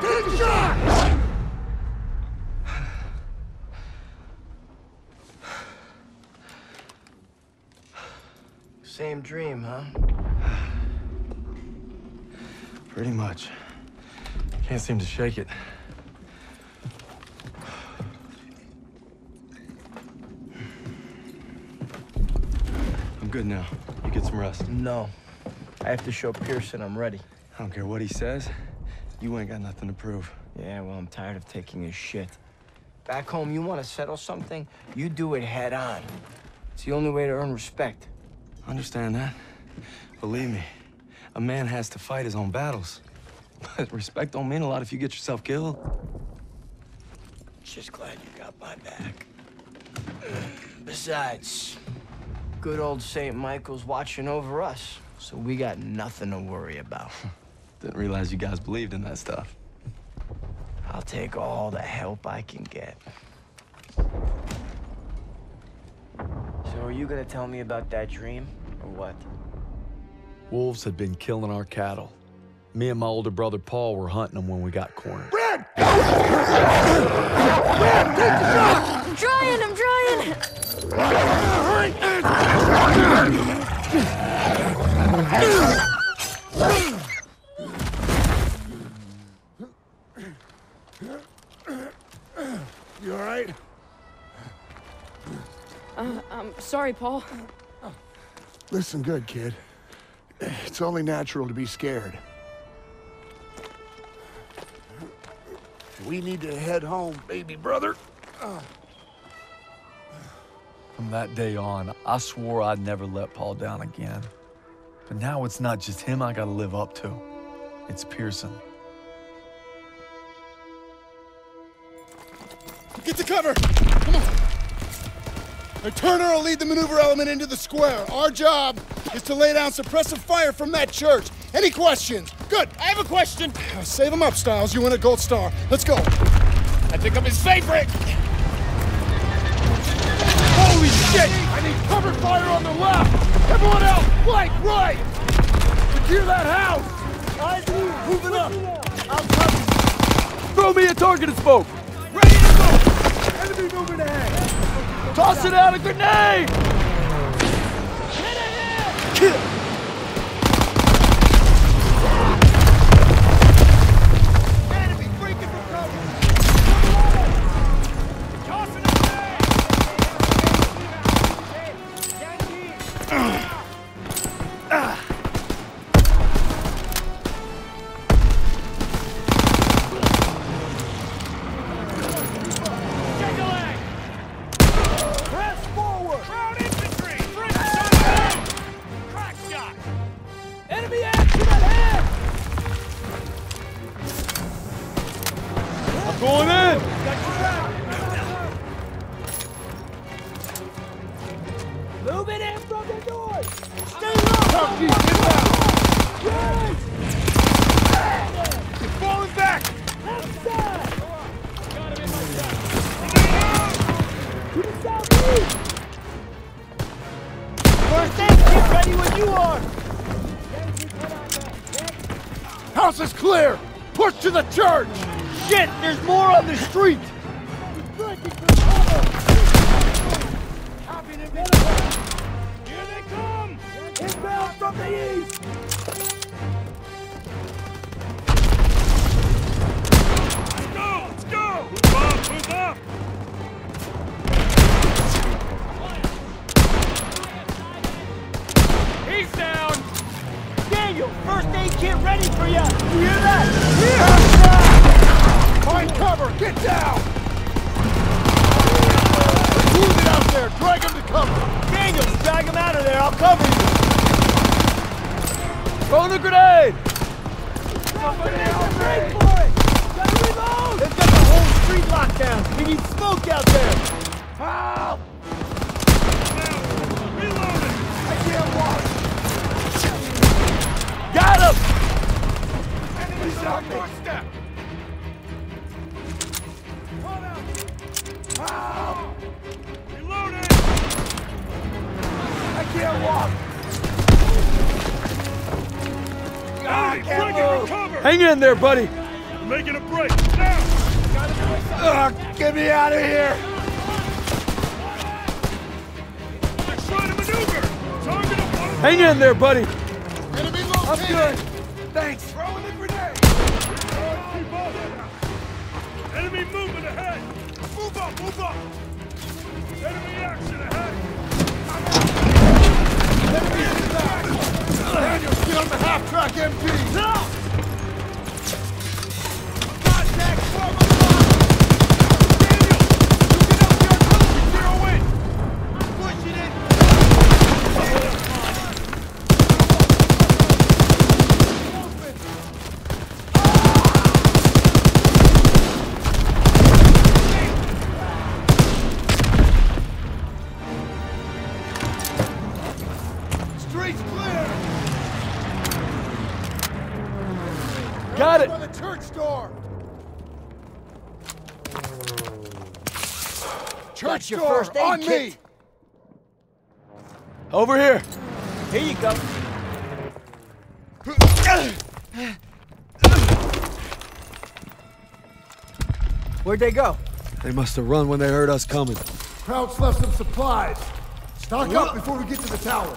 Fucking shot! Same dream, huh? Pretty much. Can't seem to shake it. I'm good now. You get some rest. No. I have to show Pearson I'm ready. I don't care what he says. You ain't got nothing to prove. Yeah, well, I'm tired of taking his shit. Back home, you want to settle something? You do it head on. It's the only way to earn respect. Understand that. Believe me, a man has to fight his own battles. But respect don't mean a lot if you get yourself killed. Just glad you got my back. Besides, good old Saint Michael's watching over us, so we got nothing to worry about. Didn't realize you guys believed in that stuff. I'll take all the help I can get. So are you gonna tell me about that dream, or what? Wolves had been killing our cattle. Me and my older brother Paul were hunting them when we got cornered. Red! Red, take the shot! I'm trying! You all right? I'm sorry, Paul. Listen good, kid. It's only natural to be scared. We need to head home, baby brother. From that day on, I swore I'd never let Paul down again. But now it's not just him I gotta live up to. It's Pearson. Get to cover! Come on! Now, Turner will lead the maneuver element into the square. Our job is to lay down suppressive fire from that church. Any questions? Good, I have a question. Save him up, Stiles. You win a gold star. Let's go. I think I'm his favorite. Holy shit! I need cover fire on the left. Everyone else, flank right. Secure that house. Eyes moving up. I'm coming. Throw me a target and smoke. Ready to go. Enemy moving ahead. Tossing out a grenade. Hit it! House is clear! Push to the church! Shit, there's more on the street! Here they come! Inbound from the east! Let's go! Move up! He's down! Daniel, first aid kit ready for ya! You hear that? Yeah! Find cover! Get down! Move it out there! Drag him to cover! Daniel, drag him out of there! I'll cover you! Throw the grenade! Somebody for it! Gotta reload! They've got the whole street locked down! We need smoke out there! Help! Now, reload it! I can't watch! Got him! Enemies on the doorstep! Hold up! Ow! Reloading! I can't walk! I can't move! Hang in there, buddy! making a break! Now! Ugh, get me out of here! They're trying to maneuver! Target a bomb! Hang in there, buddy! Enemy located! I'm good! Thanks! Throw in the grenade! Keep up! Enemy movement ahead! Move up, move up! Enemy action ahead! Enemy in the back! Daniel, get on the half-track MP! Now! Church your first aid on kit. Me. Over here. Here you go. Where'd they go? They must have run when they heard us coming. Crouch left some supplies. Stock up before we get to the tower.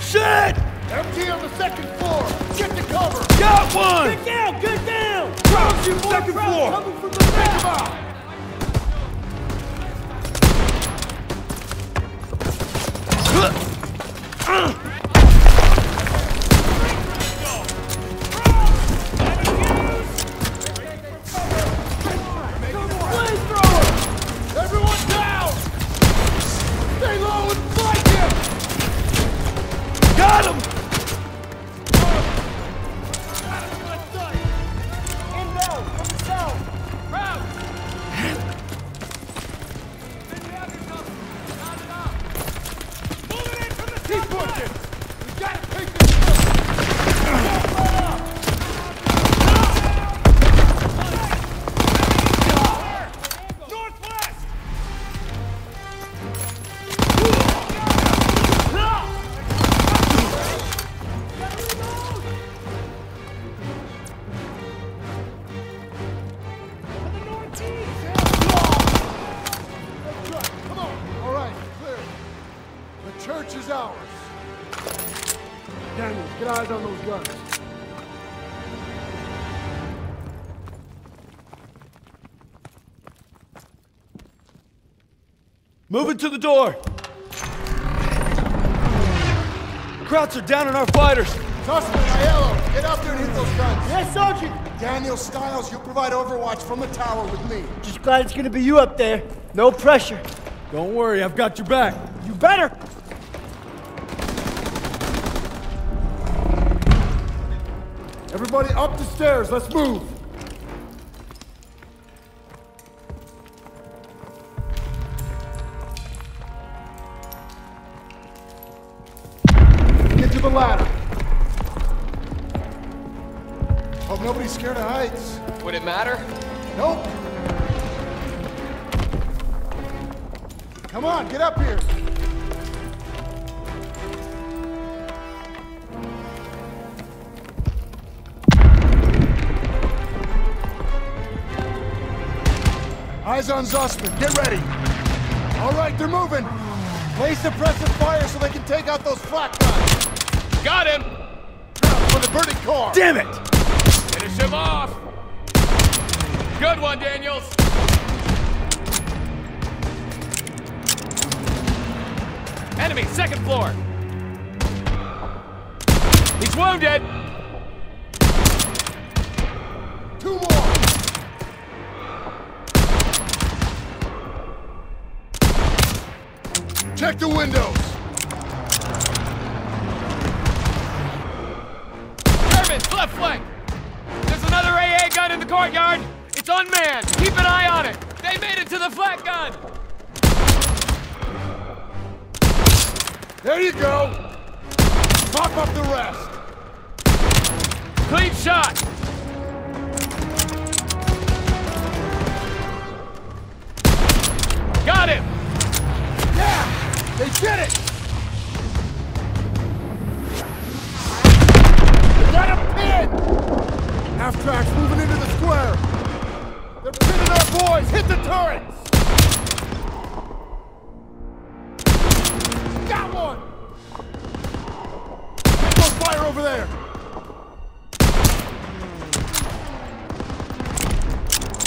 Shit! MG on the second floor. Get to cover. Got one. Get down. Get down. Crouch you second floor. Coming from the back. Moving to the door! The crowds are down on our fighters! Zussman, Aiello, get out there and hit those guns! Yes, Sergeant! Daniel, Stiles, you'll provide overwatch from the tower with me. Just glad it's gonna be you up there. No pressure. Don't worry, I've got your back. You better! Everybody up the stairs, let's move! Ladder. Hope nobody's scared of heights. Would it matter? Nope. Come on, get up here. Eyes on Zussman, get ready. All right, they're moving. Place suppressive fire so they can take out those flak guns. Got him! For the burning car! Damn it! Finish him off! Good one, Daniels! Enemy, second floor! He's wounded! Two more! Check the windows! Left flank! There's another AA gun in the courtyard! It's unmanned! Keep an eye on it! They made it to the flat gun! There you go! Pop up the rest! Clean shot! Got him! Yeah! They did it! turrets moving into the square! They're pinning our boys! Hit the turrets! Got one! There's no fire over there!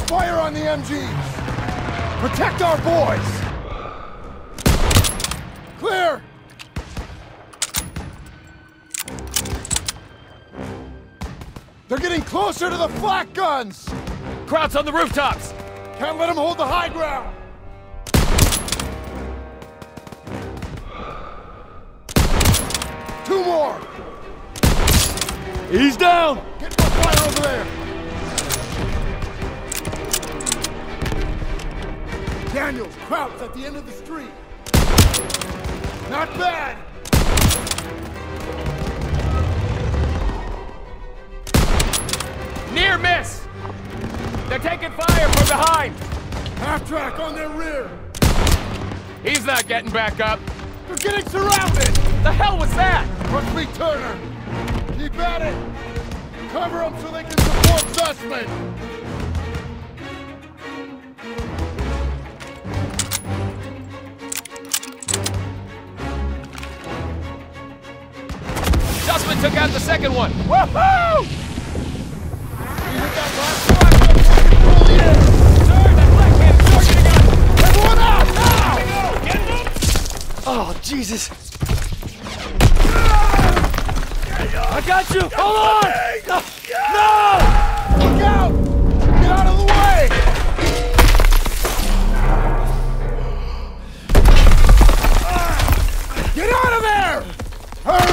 Fire on the MGs! Protect our boys! Clear! They're getting closer to the flak guns! Crowds on the rooftops! Can't let them hold the high ground! Two more! He's down! Get more fire over there! Daniel's crouched at the end of the street. Not bad! Near miss! They're taking fire from behind! Half-track on their rear! He's not getting back up! They're getting surrounded! The hell was that? Must be Turner! Keep at it! Cover them so they can support Zussman! Zussman took out the second one! Woohoo! Oh, Jesus! I got you! Hold on! No! Look out! Get out of the way! Get out of there! Hurry!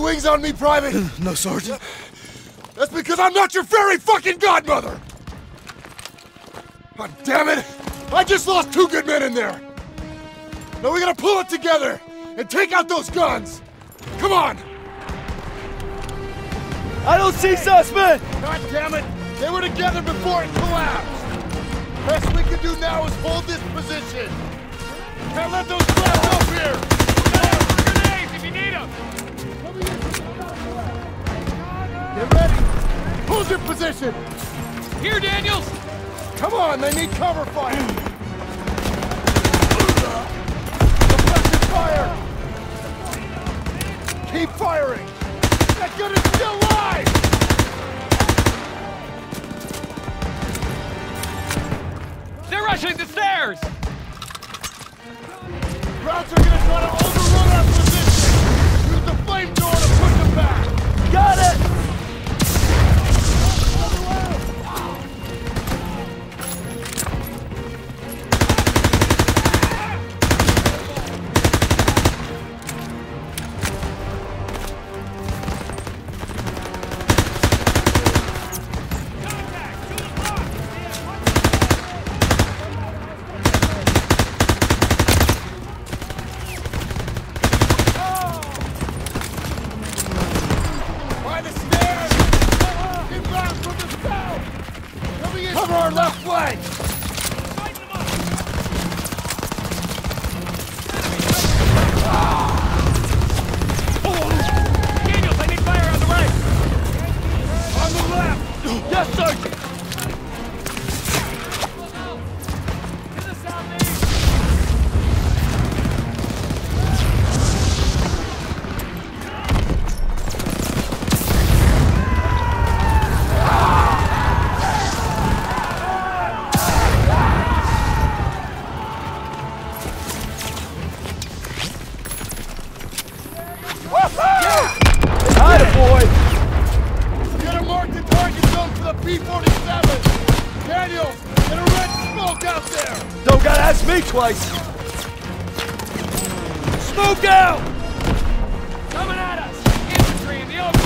Wings on me, Private? No, Sergeant. That's because I'm not your fairy fucking godmother! God damn it! I just lost two good men in there! Now we gotta pull it together and take out those guns! Come on! I don't see Zussman! God damn it! They were together before it collapsed! Best we can do now is hold this position! Can't let those crowds up here! Grenades if you need them! Get ready! Hold your position! Here, Daniels! Come on, they need cover fire! Deflected fire! Keep firing! That gun is still alive! They're rushing the stairs! Crowds are gonna try to overrun our position! Use the flame door to push them back! Got it! Yes, sir! Daniel! There's a red smoke out there! Don't gotta ask me twice! Smoke out! Coming at us! Infantry in the open!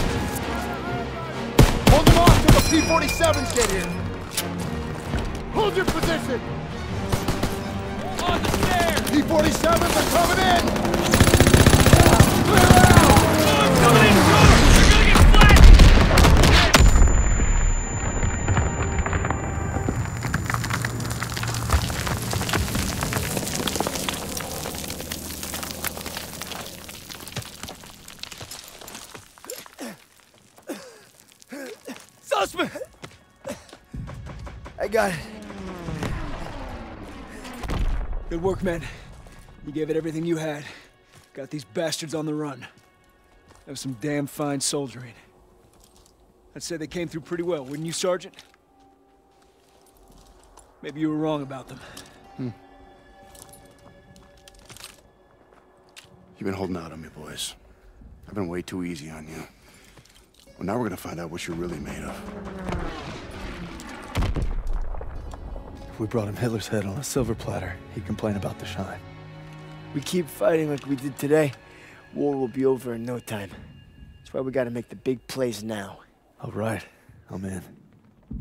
Hold them off till the P-47s get here! Hold your position! On the stairs! P-47s are coming in! Clear out! Oh, coming in short! You're gonna get flattened! Zussman! I got it. Good work, man. You gave it everything you had. Got these bastards on the run. That was some damn fine soldiering. I'd say they came through pretty well, wouldn't you, Sergeant? Maybe you were wrong about them. You've been holding out on me, boys. I've been way too easy on you. Well, now we're gonna find out what you're really made of. If we brought him Hitler's head on a silver platter, he'd complain about the shine. We keep fighting like we did today, war will be over in no time. That's why we gotta make the big plays now. All right, I'm in.